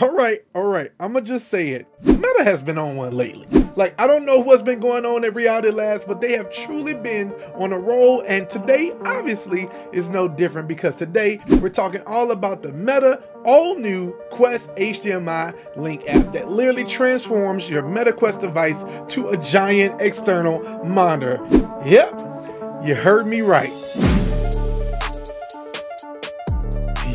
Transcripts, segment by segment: All right, I'ma just say it. Meta has been on one lately. Like, I don't know what's been going on at Reality Labs, but they have truly been on a roll, and today obviously is no different, because today we're talking all about the Meta all new Quest HDMI link app that literally transforms your Meta Quest device to a giant external monitor. Yep, you heard me right.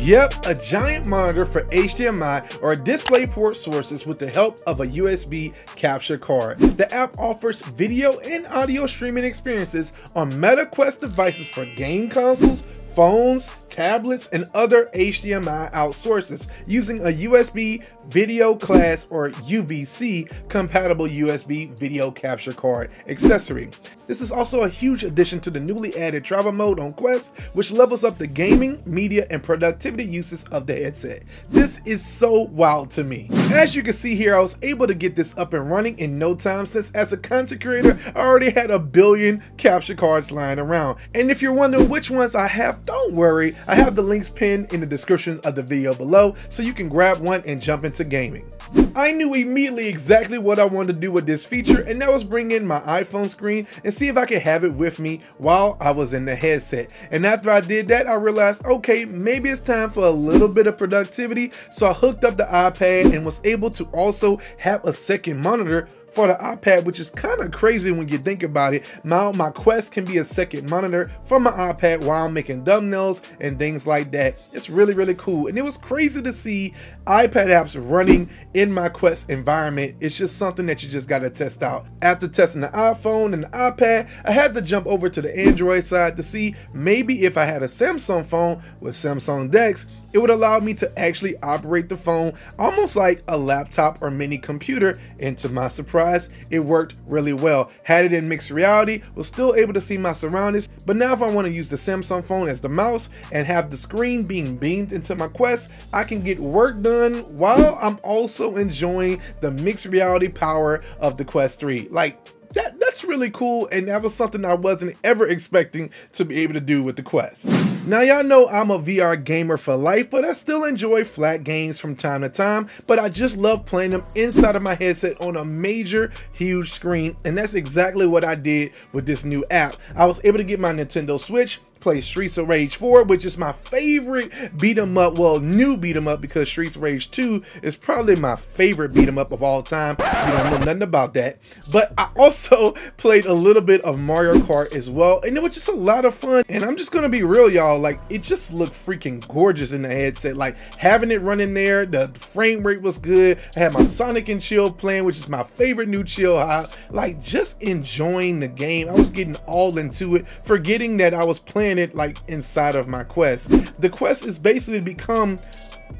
Yep, a giant monitor for HDMI or DisplayPort sources with the help of a USB capture card. The app offers video and audio streaming experiences on Meta Quest devices for game consoles, phones, tablets, and other HDMI out sources using a USB video class or UVC compatible USB video capture card accessory. This is also a huge addition to the newly added travel mode on Quest, which levels up the gaming, media, and productivity uses of the headset. This is so wild to me. As you can see here, I was able to get this up and running in no time, since as a content creator, I already had 1 billion capture cards lying around. And if you're wondering which ones I have, don't worry. I have the links pinned in the description of the video below, so you can grab one and jump into gaming. I knew immediately exactly what I wanted to do with this feature, and that was bring in my iPhone screen and see if I could have it with me while I was in the headset. And after I did that, I realized, okay, maybe it's time for a little bit of productivity. So I hooked up the iPad and was able to also have a second monitor for the iPad, which is kind of crazy when you think about it. Now my Quest can be a second monitor for my iPad while I'm making thumbnails and things like that. It's really, really cool. And it was crazy to see iPad apps running in my Quest environment. It's just something that you just gotta test out. After testing the iPhone and the iPad, I had to jump over to the Android side to see maybe if I had a Samsung phone with Samsung DeX, it would allow me to actually operate the phone almost like a laptop or mini computer, and to my surprise, it worked really well. Had it in mixed reality, was still able to see my surroundings, but now if I want to use the Samsung phone as the mouse and have the screen being beamed into my Quest, I can get work done while I'm also enjoying the mixed reality power of the Quest 3. Like, that's really cool, and that was something I wasn't ever expecting to be able to do with the Quest. Now y'all know I'm a VR gamer for life, but I still enjoy flat games from time to time, but I just love playing them inside of my headset on a major, huge screen, and that's exactly what I did with this new app. I was able to get my Nintendo Switch, play Streets of Rage 4, which is my favorite beat-em-up, well, new beat-em-up, because Streets of Rage 2 is probably my favorite beat-em-up of all time. You don't know nothing about that. But I also played a little bit of Mario Kart as well, and it was just a lot of fun. And I'm just gonna be real, y'all, like, it just looked freaking gorgeous in the headset. Like, having it running there, the frame rate was good. I had my Sonic and Chill playing, which is my favorite new chill hop. Like, just enjoying the game. I was getting all into it, forgetting that I was playing it like inside of my Quest. The Quest has basically become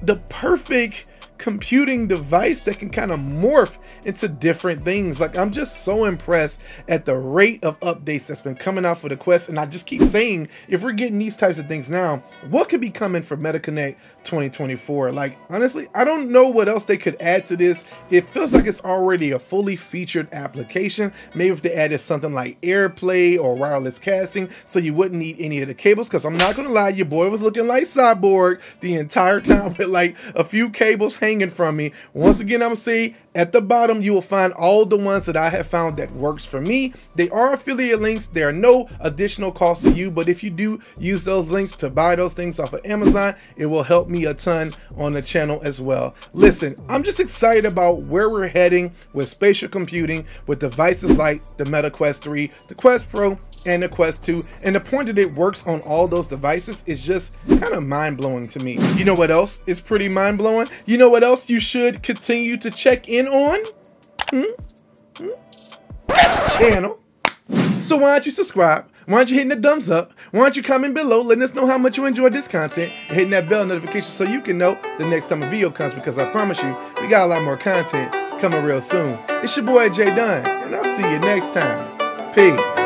the perfect computing device that can kind of morph into different things. Like, I'm just so impressed at the rate of updates that's been coming out for the Quest, and I just keep saying, if we're getting these types of things now, what could be coming for MetaConnect 2024? Like, honestly, I don't know what else they could add to this. It feels like it's already a fully featured application. Maybe if they added something like AirPlay or wireless casting, so you wouldn't need any of the cables, because I'm not gonna lie, your boy was looking like Cyborg the entire time with like a few cables hanging from me. Once again, I'm saying, at the bottom you will find all the ones that I have found that works for me. They are affiliate links. There are no additional cost to you, but if you do use those links to buy those things off of Amazon, it will help me a ton on the channel as well. Listen, I'm just excited about where we're heading with spatial computing with devices like the Meta Quest 3, the Quest Pro, and the Quest 2, and the point that it works on all those devices is just kind of mind-blowing to me. You know what else is pretty mind-blowing? You know what else you should continue to check in on? This channel. So why don't you subscribe? Why aren't you hitting the thumbs up? Why aren't you comment below letting us know how much you enjoyed this content, and hitting that bell notification so you can know the next time a video comes, because I promise you, we got a lot more content coming real soon. It's your boy J. Dun, and I'll see you next time. Peace.